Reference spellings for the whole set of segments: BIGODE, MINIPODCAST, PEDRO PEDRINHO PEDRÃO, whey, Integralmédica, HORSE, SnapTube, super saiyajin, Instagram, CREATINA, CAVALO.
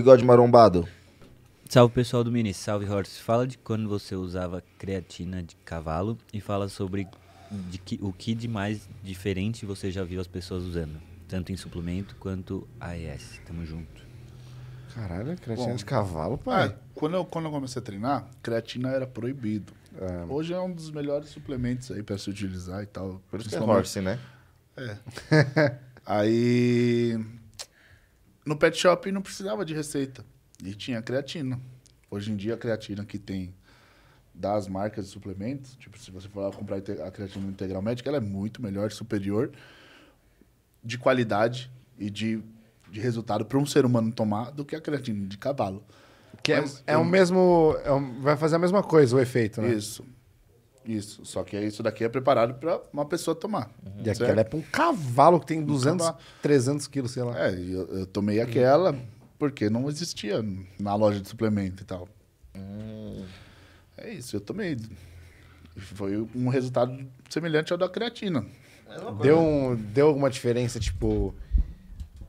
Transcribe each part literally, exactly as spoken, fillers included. bigode marombado. Salve pessoal do Mini, salve Horse. Fala de quando você usava creatina de cavalo e fala sobre de que, o que de mais diferente você já viu as pessoas usando, tanto em suplemento quanto A E S. Tamo junto. Caralho, creatina Bom, de cavalo, pai. É, quando, eu, quando eu comecei a treinar, creatina era proibido. É. Hoje é um dos melhores suplementos aí pra se utilizar e tal. Por isso que é Horse, né? É. Aí, no pet shop não precisava de receita. E tinha creatina. Hoje em dia, a creatina que tem das marcas de suplementos, tipo, se você for lá comprar a creatina Integralmédica, ela é muito melhor, superior, de qualidade e de, de resultado para um ser humano tomar do que a creatina de cavalo. Que Mas, é, é eu... o mesmo... É um, vai fazer a mesma coisa, o efeito, né? Isso. Isso. Só que isso daqui é preparado para uma pessoa tomar. Uhum. E aquela é para um cavalo que tem duzentos, trezentos quilos, sei lá. É, eu, eu tomei aquela... Porque não existia na loja de suplemento e tal. Hum. É isso, eu tomei. Foi um resultado semelhante ao da creatina. Deu, um, deu alguma diferença, tipo...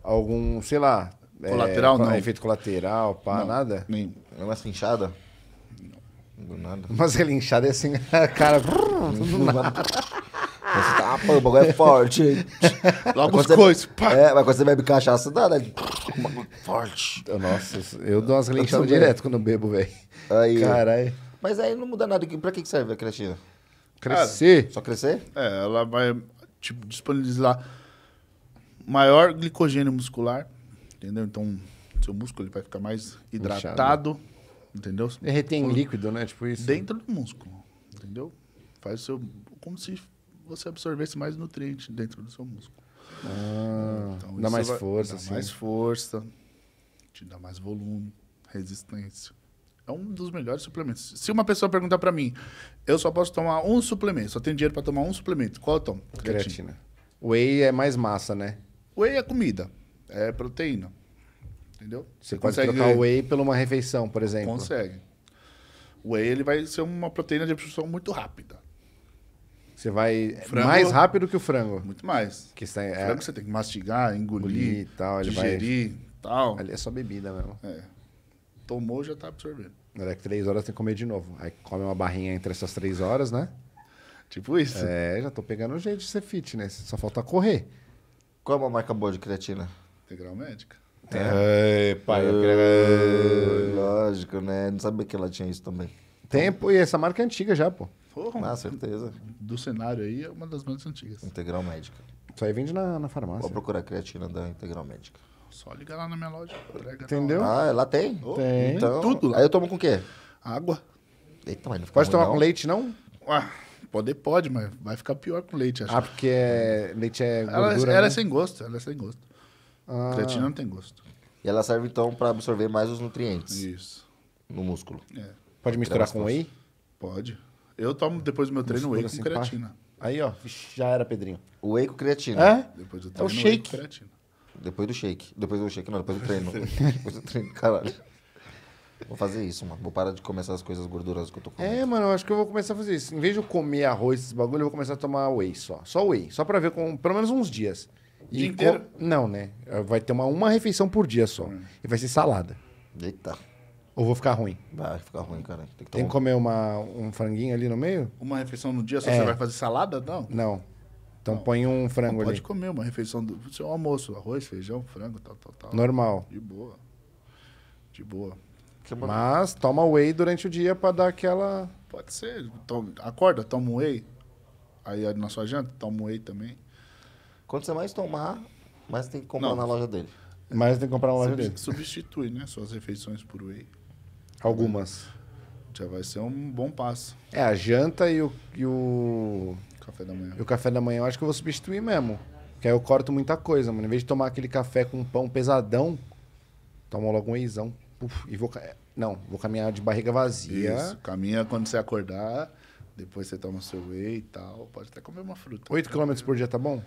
Algum, sei lá... Colateral, é, não. Efeito colateral, pá, não, nada? Nem. Uma relinchada? Não. Nada. Mas relinchada é assim, a cara... Você tá, pô, o bagulho é forte. Logo os coices. É, mas quando você bebe cachaça, dá, né? Forte. Nossa, eu dou umas relinchadas direto quando eu bebo, velho. Caralho. Mas aí não muda nada. Pra que serve a creatina? Crescer. Cara, só crescer? É, ela vai, tipo, disponibilizar maior glicogênio muscular, entendeu? Então, seu músculo ele vai ficar mais hidratado, Inchado. entendeu? Ele retém Como... líquido, né? Tipo isso. Dentro do músculo, entendeu? Faz o seu... Como se... você absorvesse mais nutrientes dentro do seu músculo. Ah, então, dá mais vai, força. Dá assim. mais força, te dá mais volume, resistência. É um dos melhores suplementos. Se uma pessoa perguntar pra mim, eu só posso tomar um suplemento, só tenho dinheiro pra tomar um suplemento, qual eu tomo? Creatina. Whey é mais massa, né? Whey é comida, é proteína. Entendeu? Você, você consegue trocar whey por uma refeição, por exemplo. Consegue. Whey ele vai ser uma proteína de absorção muito rápida. Você vai frango, mais rápido que o frango. Muito mais. Que está, é, frango você tem que mastigar, engolir, tal, digerir e tal. Ali é só bebida mesmo. É. Tomou, já tá absorvendo. Daqui três horas tem que comer de novo. Aí come uma barrinha entre essas três horas, né? Tipo isso. É, já tô pegando o jeito de ser fitness. Só falta correr. Qual é uma marca boa de creatina? Integralmédica. É, pai. Eu... Lógico, né? Não sabia que ela tinha isso também. Tempo, e essa marca é antiga já, pô. Porra, ah, certeza. Do cenário aí é uma das mais antigas. Integralmédica. Isso aí vende na, na farmácia. Vou procurar a creatina da Integralmédica. Só ligar lá na minha loja. Entendeu? Ah, lá tem? Oh, tem. Então... Tudo lá. Aí eu tomo com o quê? Água. Eita, mas não fica Pode ruim, tomar não. com leite, não? Ah, pode, pode, mas vai ficar pior com leite, acho. Ah, porque é... leite é gordura, Ela, ela né? é sem gosto, ela é sem gosto. Ah. Creatina não tem gosto. E ela serve, então, para absorver mais os nutrientes. Isso. No músculo. É. Pode misturar com whey? Pode. Eu tomo depois do meu treino whey com creatina. Aí, ó, já era, Pedrinho. Whey com creatina. É? Depois do treino, é o shake. Whey com creatina. Depois do shake. Depois do shake, não, depois do treino. Depois do treino, caralho. Vou fazer isso, mano. Vou parar de comer essas coisas gordurosas que eu tô comendo. É, mano, eu acho que eu vou começar a fazer isso. Em vez de eu comer arroz, esses bagulho, eu vou começar a tomar whey só. Só whey. Só pra ver com pelo menos uns dias. O dia inteiro? Não, né? Vai ter uma, uma refeição por dia só. Hum. E vai ser salada. Eita. Ou vou ficar ruim? Vai ficar ruim, cara. Tem que, Tem que comer uma, um franguinho ali no meio? Uma refeição no dia, só é. Você vai fazer salada? Não. Não. Então não. põe um frango não, pode ali. Pode comer uma refeição do seu almoço. Arroz, feijão, frango, tal, tal, tal. Normal. De boa. De boa. Mas toma whey durante o dia pra dar aquela... Pode ser. Toma, acorda, toma whey. Aí na sua janta, toma whey também. Quando você mais tomar, mais tem que comprar não. na loja dele. Mais tem que comprar na loja Substitui, dele. Substitui, né? Suas refeições por whey. Algumas. Já vai ser um bom passo. É, a janta e o... E o café da manhã. E o café da manhã eu acho que eu vou substituir mesmo. Porque aí eu corto muita coisa, mano. Em vez de tomar aquele café com pão pesadão, tomo logo um wheyzão. Puf, e vou... Não, vou caminhar de barriga vazia. Isso, caminha quando você acordar, depois você toma o seu whey e tal. Pode até comer uma fruta. oito quilômetros por dia tá bom?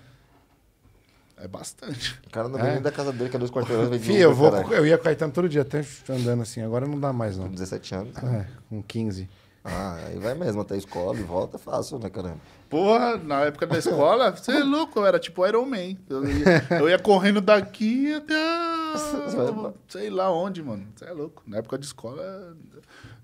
É bastante. O cara não vem é. nem da casa dele, que é dois quarteirões. Fih, eu, vou, eu ia Caetano todo dia, até andando assim. Agora não dá mais, não. Com dezessete anos. Né? É, com quinze. Ah, aí vai mesmo, até a escola e volta fácil, né, caramba? Porra, na época da escola, você é louco, eu era tipo Iron Man. Eu ia, eu ia correndo daqui até... sei lá onde, mano. Você é louco. Na época de escola,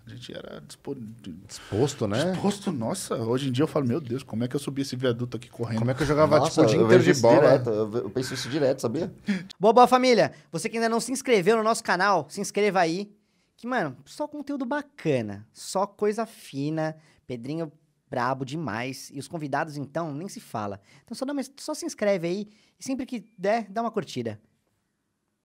a gente era dispo... disposto, né? Disposto, nossa. Hoje em dia eu falo, meu Deus, como é que eu subi esse viaduto aqui correndo? Como é que eu jogava nossa, tipo, o dia inteiro de bola? Direto, eu penso isso direto, sabia? Boa, boa, família. Você que ainda não se inscreveu no nosso canal, se inscreva aí. Que, mano, só conteúdo bacana. Só coisa fina. Pedrinho... brabo demais. E os convidados, então, nem se fala. Então, só, dá uma, só se inscreve aí. E sempre que der, dá uma curtida.